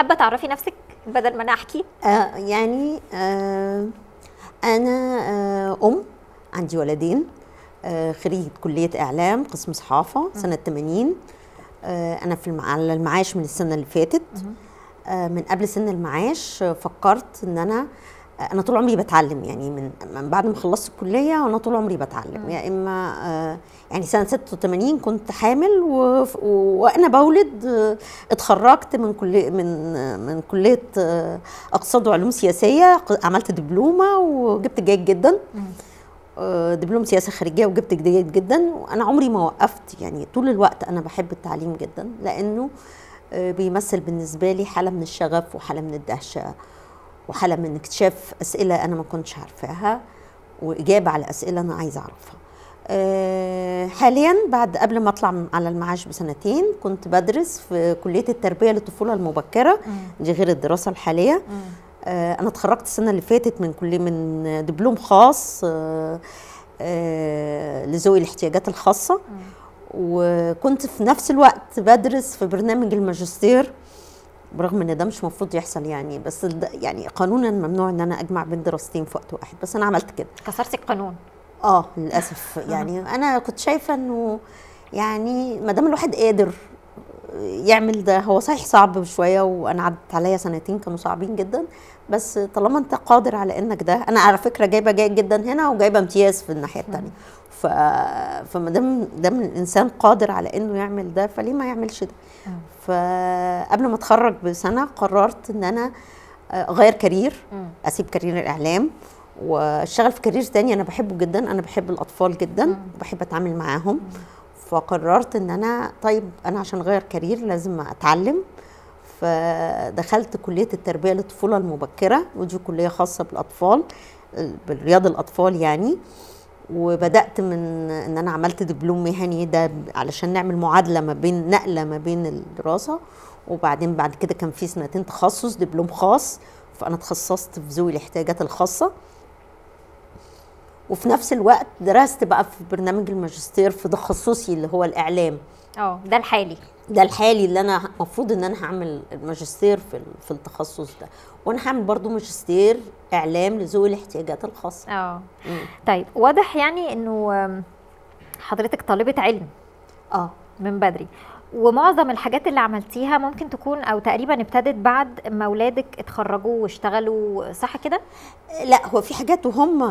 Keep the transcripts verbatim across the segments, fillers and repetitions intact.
حابه تعرفي نفسك بدل ما انا احكي؟ آه يعني آه انا آه ام عندي ولدين، آه خريجه كليه اعلام قسم صحافه سنه ثمانين. آه انا في على المعاش من السنه اللي فاتت. آه من قبل سن المعاش فكرت ان انا انا طول عمري بتعلم، يعني من من بعد ما خلصت الكليه وانا طول عمري بتعلم. يا يعني اما آه يعني سنه ستة وثمانين كنت حامل وانا بولد. آه اتخرجت من كليه من من كليه آه اقتصاد وعلوم سياسيه، عملت دبلومه وجبت جيد جدا. آه دبلوم سياسه خارجيه وجبت جيد جدا. وانا عمري ما وقفت، يعني طول الوقت انا بحب التعليم جدا لانه آه بيمثل بالنسبه لي حاله من الشغف وحاله من الدهشه وحالة من اكتشاف أسئلة أنا ما كنتش عارفاها وإجابة على أسئلة أنا عايزة أعرفها. أه حالياً بعد قبل ما أطلع على المعاش بسنتين كنت بدرس في كلية التربية للطفولة المبكرة، دي غير الدراسة الحالية. أه أنا اتخرجت السنة اللي فاتت من كلية من دبلوم خاص أه أه لذوي الاحتياجات الخاصة، وكنت في نفس الوقت بدرس في برنامج الماجستير، برغم ان ده مش مفروض يحصل يعني، بس يعني قانونا ممنوع ان انا اجمع بين دراستين في وقت واحد، بس انا عملت كده. كسرتي القانون؟ اه للاسف. يعني انا كنت شايفه انه يعني ما دام الواحد قادر يعمل ده، هو صحيح صعب شويه وانا عدت عليا سنتين كانوا صعبين جدا، بس طالما انت قادر على انك ده. انا على فكره جايبه جيد جدا هنا وجايبه امتياز في الناحيه الثانيه، ف فما دام دام الانسان قادر على انه يعمل ده فليه ما يعملش ده. فقبل ما اتخرج بسنه قررت ان انا اغير كارير، اسيب كارير الاعلام واشتغل في كارير ثاني انا بحبه جدا. انا بحب الاطفال جدا وبحب اتعامل معاهم، فقررت ان انا طيب انا عشان اغير كارير لازم اتعلم. فدخلت كليه التربيه للطفوله المبكره، ودي كليه خاصه بالاطفال بالرياض الاطفال يعني. وبدات من ان انا عملت دبلوم مهني ده علشان نعمل معادله ما بين نقله ما بين الدراسه، وبعدين بعد كده كان في سنتين تخصص دبلوم خاص، فانا تخصصت في ذوي الاحتياجات الخاصه. وفي نفس الوقت درست بقى في برنامج الماجستير في تخصصي اللي هو الاعلام. اه ده الحالي، ده الحالي اللي انا المفروض ان انا هعمل الماجستير في في التخصص ده، وانا هعمل برضو ماجستير اعلام لذوي الاحتياجات الخاصه. اه طيب واضح يعني انه حضرتك طالبه علم اه من بدري، ومعظم الحاجات اللي عملتيها ممكن تكون او تقريبا ابتدت بعد ما اولادك اتخرجوا واشتغلوا، صح كده؟ لا، هو في حاجات وهم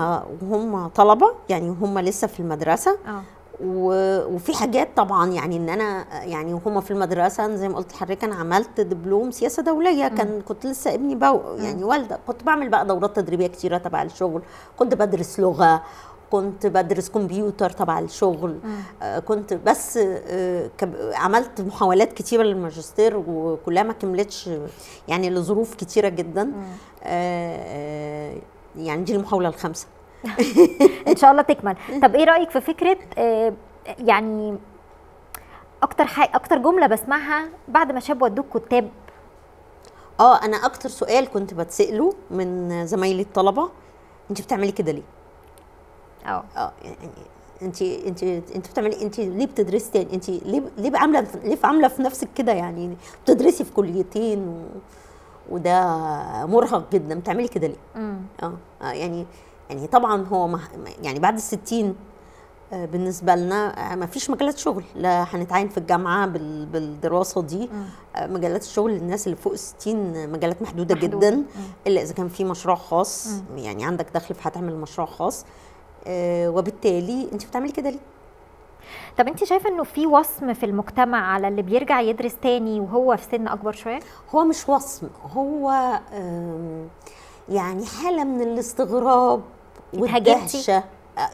وهم طلبه يعني وهم لسه في المدرسه، اه وفي حاجات طبعا يعني ان انا يعني وهم في المدرسه زي ما قلت لحضرتك انا عملت دبلوم سياسه دوليه. كان كنت لسه ابني بو يعني والده، كنت بعمل بقى دورات تدريبيه كتيره تبع الشغل، كنت بدرس لغه، كنت بدرس كمبيوتر تبع الشغل. آه كنت بس آه عملت محاولات كتيره للماجستير وكلها ما كملتش يعني لظروف كتيره جدا. آه يعني دي المحاوله الخامسه ان شاء الله تكمل. طب ايه رايك في فكره آه يعني اكتر حاجه اكتر جمله بسمعها بعد ما شاب ودوك كتاب؟ اه انا اكتر سؤال كنت بتساله من زمايلي الطلبه، انت بتعملي كده ليه؟ اه اه يعني انت انت انت بتعملي انت ليه بتدرسي تاني؟ انت ليه ليه عامله ليه عامله في نفسك كده؟ يعني بتدرسي في كليتين و... وده مرهق جدا، بتعملي كده ليه؟ اه يعني يعني طبعا هو مه... يعني بعد الستين بالنسبه لنا ما فيش مجالات شغل، لا هنتعين في الجامعه بال... بالدراسه دي. م. مجالات الشغل للناس اللي فوق الستين مجالات محدوده محدود. جدا. م. الا اذا كان في مشروع خاص. م. يعني عندك دخل فهتعمل مشروع خاص. آه وبالتالي انت بتعملي كده ليه؟ طب انت شايفه انه في وصم في المجتمع على اللي بيرجع يدرس تاني وهو في سن اكبر شويه؟ هو مش وصم، هو آه يعني حاله من الاستغراب والدهشه.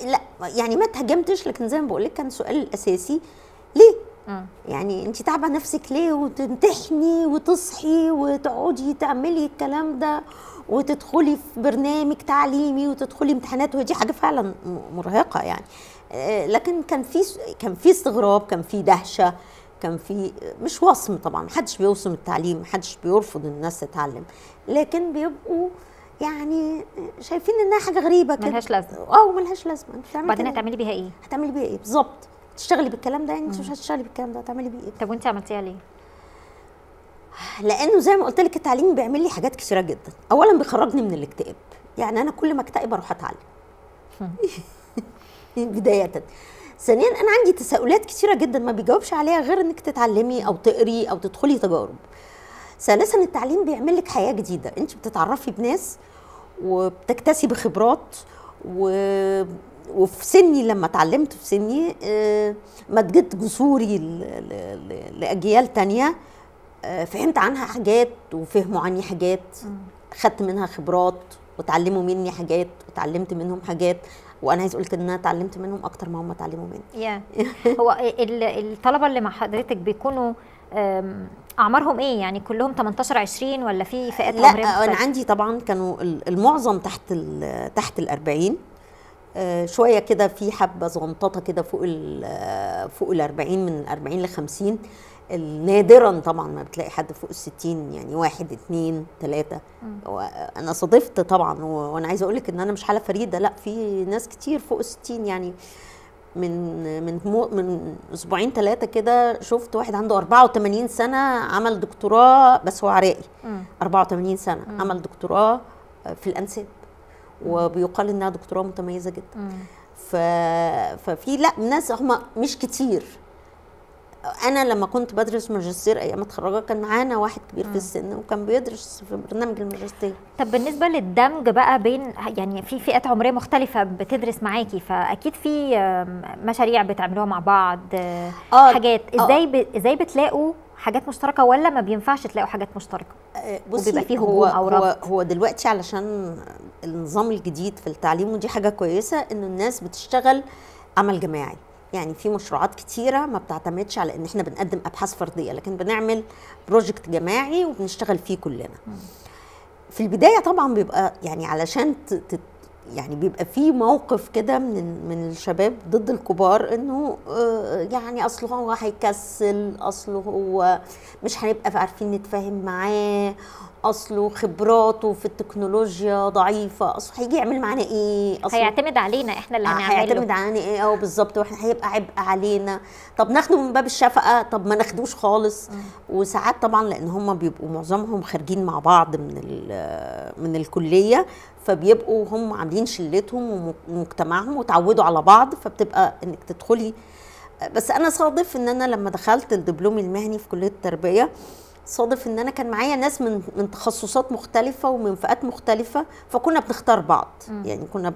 لا يعني ما اتهاجمتش، لكن زي ما بقول لك كان السؤال الاساسي ليه؟ م. يعني انت تعبه نفسك ليه وتمتحني وتصحي وتقعدي تعملي الكلام ده وتدخلي في برنامج تعليمي وتدخلي امتحانات، ودي حاجه فعلا مرهقه يعني. لكن كان في كان في استغراب، كان في دهشه، كان في مش وصم. طبعا محدش بيوصم التعليم، محدش بيرفض الناس تتعلم، لكن بيبقوا يعني شايفين انها حاجه غريبه كده ملهاش لازمه. اه ملهاش لازمه، بعدين هتعملي بيها ايه؟ هتعملي بيها ايه بالظبط؟ تشتغلي بالكلام ده؟ يعني انت مش هتشتغلي بالكلام ده، هتعملي بيه ايه؟ طب وانت عملتيها ليه؟ لانه زي ما قلت لك التعليم بيعمل لي حاجات كثيره جدا. اولا بيخرجني من الاكتئاب، يعني انا كل ما اكتئب اروح اتعلم بدايه. ثانيا انا عندي تساؤلات كثيره جدا ما بيجاوبش عليها غير انك تتعلمي او تقري او تدخلي تجارب. ثالثا التعليم بيعمل لك حياه جديده، انت بتتعرفي بناس وبتكتسبي خبرات و... وفي سني لما اتعلمت في سني مدجت جسوري ل... ل... لاجيال تانية، فهمت عنها حاجات وفهموا عني حاجات، خدت منها خبرات وتعلموا مني حاجات وتعلمت منهم حاجات، وانا عايز اقولك ان انا اتعلمت منهم اكتر ما هم اتعلموا مني. هو الطلبه اللي مع حضرتك بيكونوا اعمارهم ايه؟ يعني كلهم تمنتاشر عشرين ولا في فئات عمريه؟ لا انا عندي طبعا كانوا المعظم تحت ال تحت ال أربعين شويه كده، في حبه زغنططه كده فوق ال فوق ال أربعين، من أربعين ل خمسين. نادرا طبعا ما بتلاقي حد فوق الستين، يعني واحد اتنين تلاته. انا صادفت طبعا، وانا عايزه اقول لك ان انا مش حاله فريده، لا في ناس كتير فوق الستين. يعني من من من اسبوعين ثلاثه كده شفت واحد عنده أربعة وتمانين سنه عمل دكتوراه، بس هو عراقي أربعة وتمانين سنه عمل دكتوراه في الانساب، وبيقال انها دكتوراه متميزه جدا. ففي لا ناس هم مش كتير. انا لما كنت بدرس ماجستير ايام اتخرجت كان معانا واحد كبير م. في السن وكان بيدرس في برنامج الماجستير. طب بالنسبه للدمج بقى بين، يعني في فئات عمريه مختلفه بتدرس معاكي، فاكيد في مشاريع بتعملوها مع بعض، آه حاجات ازاي آه ازاي بتلاقوا حاجات مشتركه ولا ما بينفعش تلاقوا حاجات مشتركه؟ بصي وبيبقى فيه هجوم او رفض؟ هو دلوقتي علشان النظام الجديد في التعليم، ودي حاجه كويسه، انه الناس بتشتغل عمل جماعي. يعني في مشروعات كتيره ما بتعتمدش على ان احنا بنقدم ابحاث فرديه، لكن بنعمل بروجكت جماعي وبنشتغل فيه كلنا. في البدايه طبعا بيبقى يعني علشان تت يعني بيبقى في موقف كده من من الشباب ضد الكبار، انه يعني اصله هو هيكسل، اصله هو مش هنبقى عارفين نتفاهم معاه، اصله خبراته في التكنولوجيا ضعيفه، اصله هيجي يعمل معانا ايه، اصله هيعتمد علينا احنا اللي هنعمله، هيعتمد علينا ايه اه بالظبط، واحنا هيبقى عبء علينا. طب ناخده من باب الشفقه، طب ما ناخدوش خالص. وساعات طبعا لان هم بيبقوا معظمهم خارجين مع بعض من من الكليه، فبيبقوا هم عاملين شلتهم ومجتمعهم وتعودوا على بعض، فبتبقى انك تدخلي. بس انا صادف ان انا لما دخلت الدبلوم المهني في كليه التربيه، صادف ان انا كان معايا ناس من من تخصصات مختلفه ومن فئات مختلفه، فكنا بنختار بعض. م. يعني كنا ب...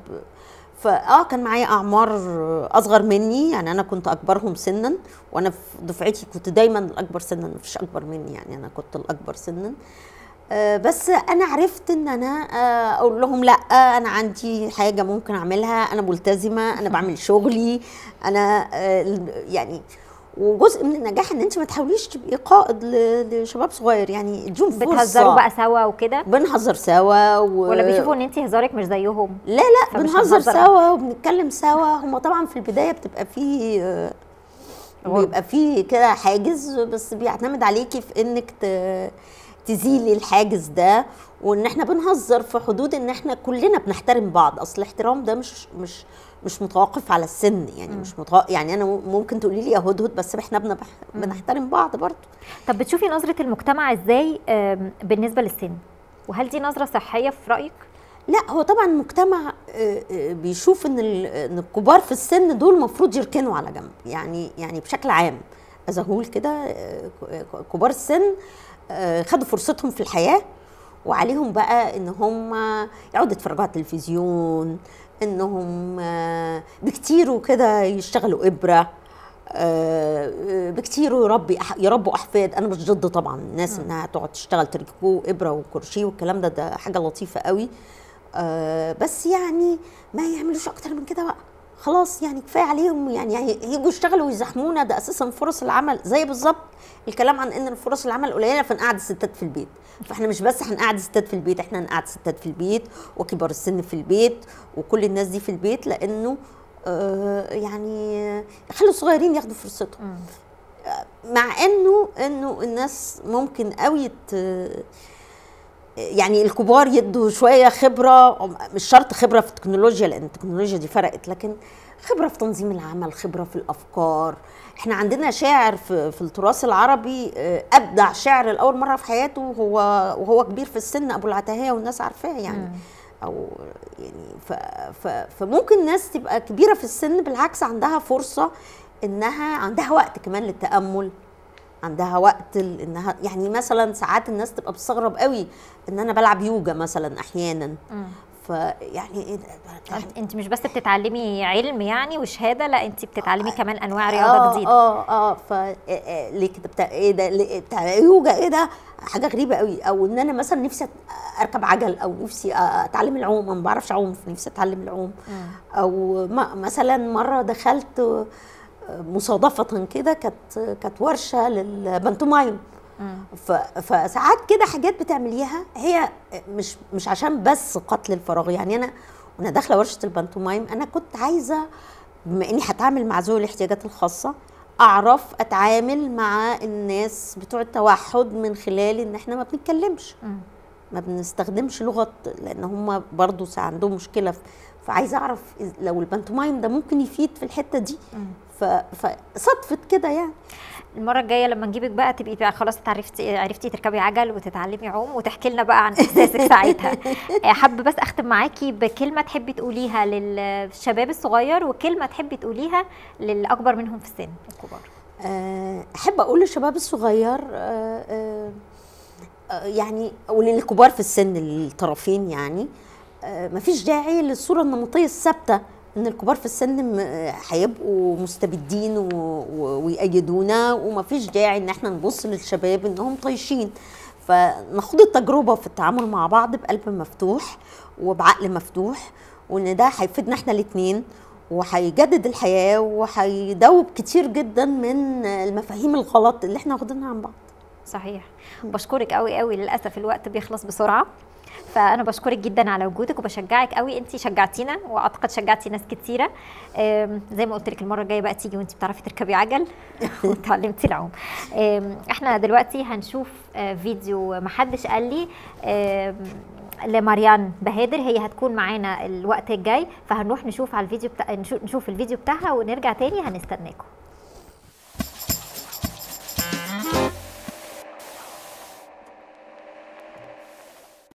فاه كان معايا اعمار اصغر مني، يعني انا كنت اكبرهم سنا، وانا في دفعتي كنت دايما الاكبر سنا، مفيش اكبر مني، يعني انا كنت الاكبر سنا. آه بس انا عرفت ان انا آه اقول لهم لا، آه انا عندي حاجه ممكن اعملها، انا ملتزمه، انا بعمل شغلي، انا آه يعني. وجزء من النجاح ان انت ما تحاوليش تبقي قائد لشباب صغير، يعني اديهم فرصه. بتهزروا بقى سوا وكده؟ بنهزر سوا و... ولا بيشوفوا ان انت هزارك مش زيهم؟ لا لا بنهزر سوا وبنتكلم سوا. هم طبعا في البدايه بتبقى في آه بيبقى في كده حاجز، بس بيعتمد عليكي في انك ت... تزيلي الحاجز ده، وان احنا بنهزر في حدود ان احنا كلنا بنحترم بعض. اصل الاحترام ده مش مش مش متوقف على السن، يعني م. مش متوقف، يعني انا ممكن تقولي لي يا هدهد، بس احنا بنحترم بعض برضه. طب بتشوفي نظره المجتمع ازاي بالنسبه للسن؟ وهل دي نظره صحيه في رايك؟ لا هو طبعا المجتمع بيشوف ان ان الكبار في السن دول المفروض يركنوا على جنب، يعني يعني بشكل عام اذا هقول كده كبار السن خدوا فرصتهم في الحياه، وعليهم بقى ان هم يقعدوا يتفرجوا على التلفزيون، انهم بكتيروا كده يشتغلوا ابره، بكتيروا يربي يربوا احفاد. انا مش ضد طبعا الناس انها تقعد تشتغل تركبوا ابره وكرشيه والكلام ده، ده حاجه لطيفه قوي، بس يعني ما يعملوش اكتر من كده بقى، خلاص يعني كفايه عليهم. يعني هيجوا يشتغلوا ويزحمونا، ده اساسا فرص العمل زي بالظبط الكلام عن ان فرص العمل قليله فنقعد الستات في البيت. فاحنا مش بس هنقعد الستات في البيت، احنا هنقعد الستات في البيت وكبار السن في البيت وكل الناس دي في البيت، لانه آه يعني خلوا الصغيرين ياخدوا فرصتهم. مع انه انه الناس ممكن قوي يعني الكبار يدوا شويه خبره، مش شرط خبره في التكنولوجيا لان التكنولوجيا دي فرقت، لكن خبرة في تنظيم العمل، خبرة في الأفكار. احنا عندنا شاعر في, في التراث العربي أبدع شعر لأول مرة في حياته وهو, وهو كبير في السن، أبو العتاهية، والناس عارفاه يعني م. أو يعني ف ف فممكن ناس تبقى كبيرة في السن بالعكس عندها فرصة إنها عندها وقت كمان للتأمل، عندها وقت انها يعني مثلا ساعات الناس تبقى بتستغرب قوي ان انا بلعب يوجا مثلا احيانا. فيعني ايه انت مش بس بتتعلمي علم يعني وشهاده، لا انت بتتعلمي آه كمان انواع رياضه جديده. اه اه اه ف ليه كده؟ ايه ده؟ يوجا؟ ايه ده؟ حاجه غريبه قوي. او ان انا مثلا نفسي اركب عجل، او نفسي اتعلم العوم، انا ما بعرفش اعوم فنفسي اتعلم العوم. او مثلا مره دخلت مصادفة كده كانت كانت ورشة للبنتومايم. فساعات كده حاجات بتعمليها هي مش مش عشان بس قتل الفراغ. يعني انا وانا داخلة ورشة البنتومايم انا كنت عايزة، بما اني هتعامل مع ذوي الاحتياجات الخاصة، اعرف اتعامل مع الناس بتوع التوحد من خلال ان احنا ما بنتكلمش، ما بنستخدمش لغة، لان هم برضو عندهم مشكلة. فعايزة اعرف لو البنتومايم ده ممكن يفيد في الحتة دي. فصدفت كده يعني. المره الجايه لما نجيبك بقى تبقي بقى خلاص اتعرفتي، عرفتي تركبي عجل وتتعلمي عوم، وتحكي لنا بقى عن احساسك ساعتها. حابه بس اختم معاكي بكلمه تحبي تقوليها للشباب الصغير، وكلمه تحبي تقوليها للاكبر منهم في السن، الكبار. احب اقول للشباب الصغير أه أه يعني، وللكبار في السن الطرفين يعني، أه مفيش داعي للصوره النمطيه الثابته ان الكبار في السن هيبقوا مستبدين ويأيدونا، ومفيش داعي ان احنا نبص للشباب انهم طايشين. فنخوض التجربه في التعامل مع بعض بقلب مفتوح وبعقل مفتوح، وان ده هيفيدنا احنا الاثنين، وهيجدد الحياه، وهيدوب كتير جدا من المفاهيم الغلط اللي احنا واخدينها عن بعض. صحيح. بشكرك قوي قوي، للاسف الوقت بيخلص بسرعه، فأنا بشكرك جدا على وجودك وبشجعك قوي. أنت شجعتينا، وأعتقد شجعتي ناس كتيرة. زي ما قلت لك المرة الجاية بقى تيجي وأنت بتعرفي تركبي عجل وتعلمتي العوم. إحنا دلوقتي هنشوف فيديو محدش قال لي لماريان بهادر، هي هتكون معانا الوقت الجاي، فهنروح نشوف على الفيديو بتا... نشوف الفيديو بتاعها ونرجع تاني. هنستناكم.